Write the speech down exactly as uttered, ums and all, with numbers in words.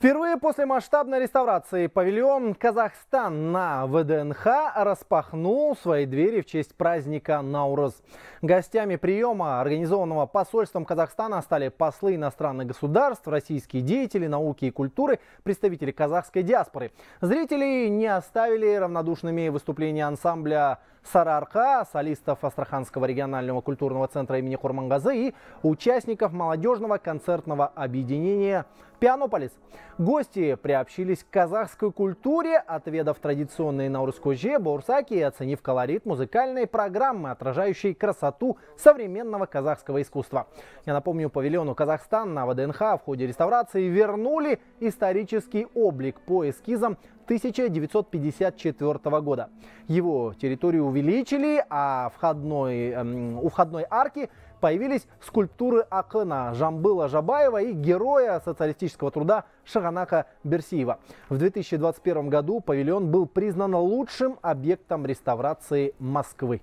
Впервые после масштабной реставрации павильон «Казахстан» на вэ дэ эн ха распахнул свои двери в честь праздника Наурыз. Гостями приема, организованного посольством Казахстана, стали послы иностранных государств, российские деятели науки и культуры, представители казахской диаспоры. Зрителей не оставили равнодушными выступления ансамбля «Сарарха», солистов Астраханского регионального культурного центра имени Курмангазы и участников молодежного концертного объединения «Пианополис». Гости приобщились к казахской культуре, отведав традиционные наурызкөже, баурсаки и оценив колорит музыкальной программы, отражающей красоту современного казахского искусства. Я напомню, павильону «Казахстан» на вэ дэ эн ха в ходе реставрации вернули исторический облик по эскизам тысяча девятьсот пятьдесят четвёртого года. Его территорию увеличили, а входной, эм, у входной арки появились скульптуры Акана, Жамбыла Жабаева и героя социалистического труда Шаганака Берсиева. В две тысячи двадцать первом году павильон был признан лучшим объектом реставрации Москвы.